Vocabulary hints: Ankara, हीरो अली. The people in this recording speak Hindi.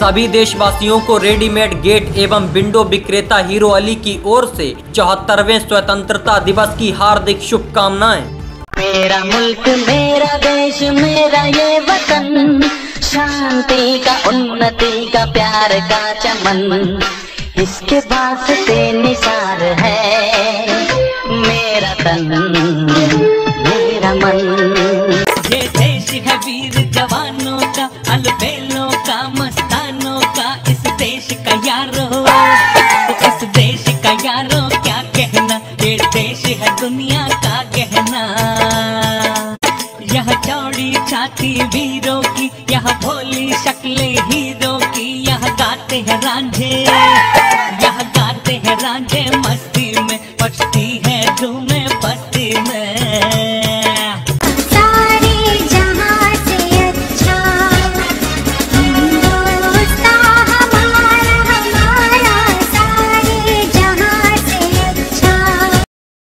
सभी देशवासियों को रेडीमेड गेट एवं विंडो विक्रेता हीरो अली की ओर से 74वें स्वतंत्रता दिवस की हार्दिक शुभकामनाएं। मेरा मुल्क मेरा देश मेरा ये वतन, शांति का उन्नति का प्यार का चमन, इसके वास्ते निसार है मेरा तन मेरा मन। ये देश है वीर जवानों का, अलबेलों का, मस्तानों का, इस देश का यारो, इस देश का यारो क्या कहना, ये देश है दुनिया का गहना। यह चौड़ी छाती वीरों की, यह भोली शक्लें हीरों की, यह गाते हैं रांझे, यह गाते हैं रांझे मस्ती में, बचती है धूम।